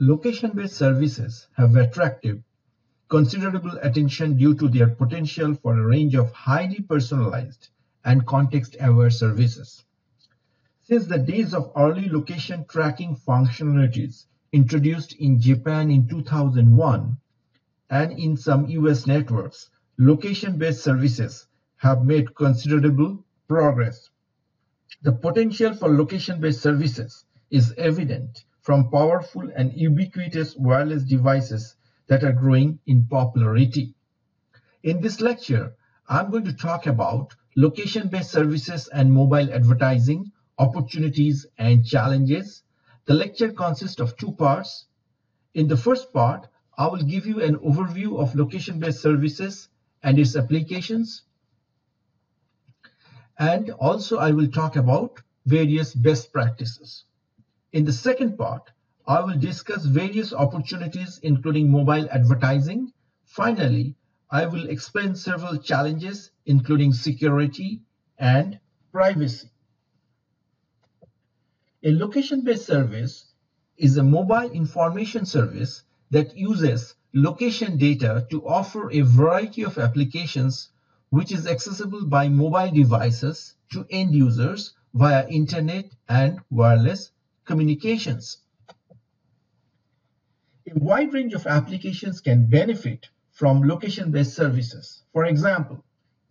location-based services have attracted considerable attention due to their potential for a range of highly personalized and context-aware services. Since the days of early location tracking functionalities introduced in Japan in 2001 and in some US networks, location-based services have made considerable progress. The potential for location-based services is evident from powerful and ubiquitous wireless devices that are growing in popularity. In this lecture, I'm going to talk about location-based services and mobile advertising, opportunities and challenges. The lecture consists of two parts. In the first part, I will give you an overview of location-based services and its applications. And also I will talk about various best practices. In the second part, I will discuss various opportunities including mobile advertising. Finally, I will explain several challenges including security and privacy. A location-based service is a mobile information service that uses location data to offer a variety of applications which is accessible by mobile devices to end users via internet and wireless communications. A wide range of applications can benefit from location-based services. For example,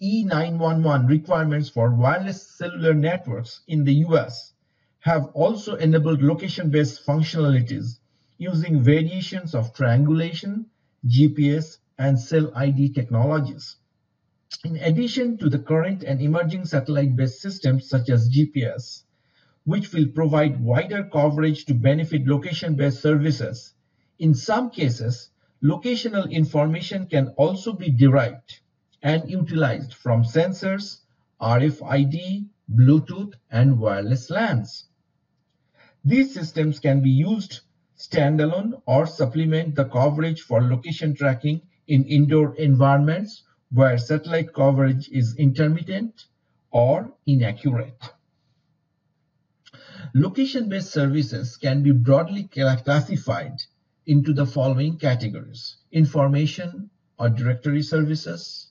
E911 requirements for wireless cellular networks in the US have also enabled location-based functionalities using variations of triangulation, GPS, and cell ID technologies. In addition to the current and emerging satellite-based systems such as GPS, which will provide wider coverage to benefit location-based services, in some cases, locational information can also be derived and utilized from sensors, RFID, Bluetooth, and wireless LANs. These systems can be used standalone or supplement the coverage for location tracking in indoor environments where satellite coverage is intermittent or inaccurate. Location-based services can be broadly classified into the following categories: information or directory services,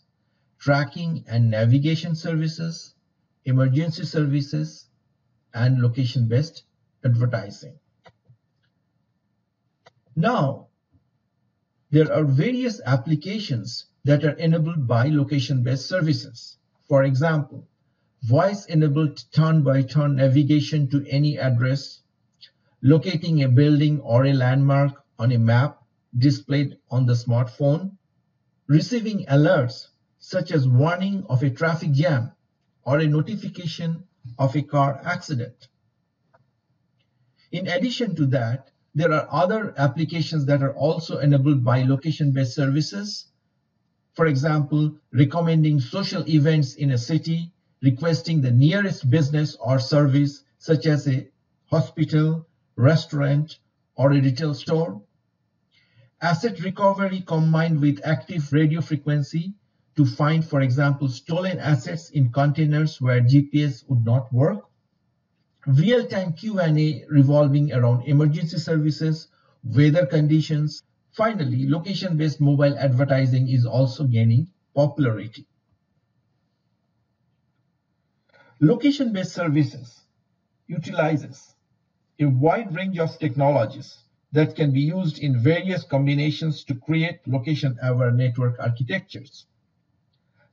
tracking and navigation services, emergency services, and location-based advertising. Now, there are various applications that are enabled by location-based services. For example, voice-enabled turn-by-turn navigation to any address, locating a building or a landmark on a map displayed on the smartphone, receiving alerts such as warning of a traffic jam or a notification of a car accident. In addition to that, there are other applications that are also enabled by location-based services. For example, recommending social events in a city, requesting the nearest business or service such as a hospital, restaurant, or a retail store. Asset recovery combined with active radio frequency to find, for example, stolen assets in containers where GPS would not work. Real-time Q&A revolving around emergency services, weather conditions. Finally, location-based mobile advertising is also gaining popularity. Location-based services utilizes a wide range of technologies that can be used in various combinations to create location-aware network architectures.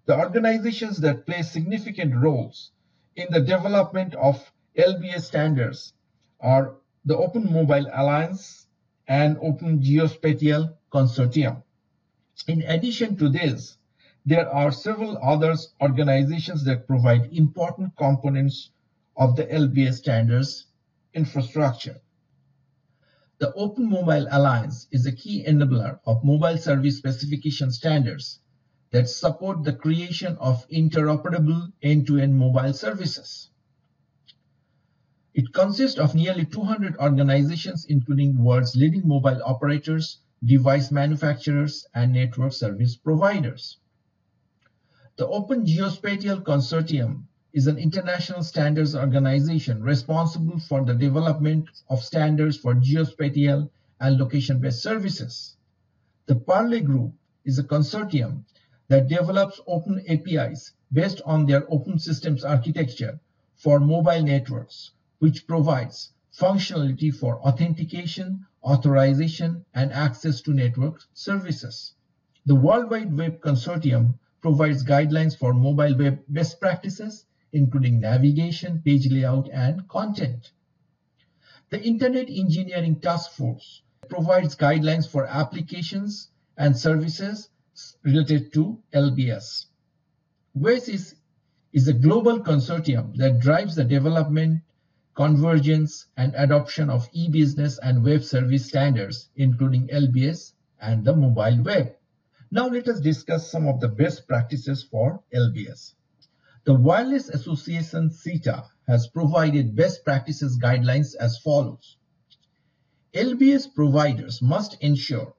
The organizations that play significant roles in the development of LBS standards are the Open Mobile Alliance and Open Geospatial Consortium. In addition to this, there are several other organizations that provide important components of the LBS standards infrastructure. The Open Mobile Alliance is a key enabler of mobile service specification standards that support the creation of interoperable end-to-end mobile services. It consists of nearly 200 organizations, including world's leading mobile operators, device manufacturers, and network service providers. The Open Geospatial Consortium is an international standards organization responsible for the development of standards for geospatial and location-based services. The Parlay Group is a consortium that develops open APIs based on their open systems architecture for mobile networks, which provides functionality for authentication, authorization, and access to network services. The World Wide Web Consortium provides guidelines for mobile web best practices, including navigation, page layout, and content. The Internet Engineering Task Force provides guidelines for applications and services related to LBS. WCAS is a global consortium that drives the development, convergence, and adoption of e-business and web service standards, including LBS and the mobile web. Now let us discuss some of the best practices for LBS. The Wireless Association CETA has provided best practices guidelines as follows. LBS providers must ensure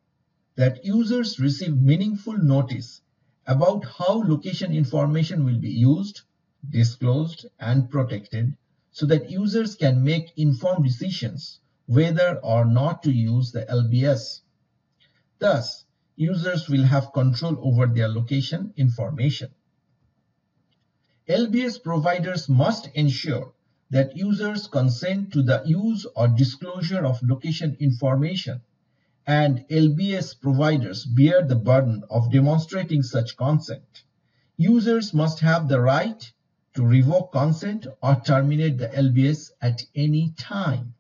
that users receive meaningful notice about how location information will be used, disclosed, and protected so that users can make informed decisions whether or not to use the LBS. Thus, users will have control over their location information. LBS providers must ensure that users consent to the use or disclosure of location information, and LBS providers bear the burden of demonstrating such consent. Users must have the right to revoke consent or terminate the LBS at any time.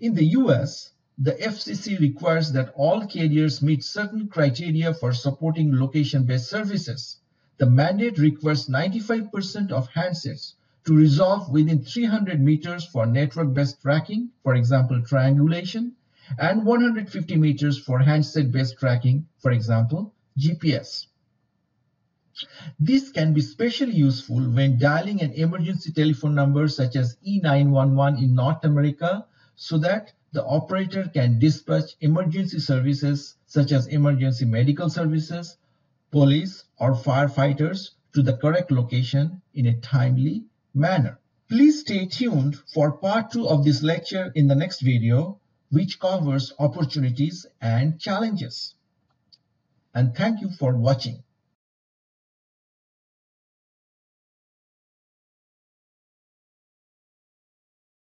In the US, the FCC requires that all carriers meet certain criteria for supporting location-based services. The mandate requires 95% of handsets to resolve within 300 meters for network-based tracking, for example, triangulation, and 150 meters for handset-based tracking, for example, GPS. This can be especially useful when dialing an emergency telephone number such as E911 in North America so that the operator can dispatch emergency services such as emergency medical services, police, or firefighters to the correct location in a timely manner. Please stay tuned for part 2 of this lecture in the next video, which covers opportunities and challenges. And thank you for watching.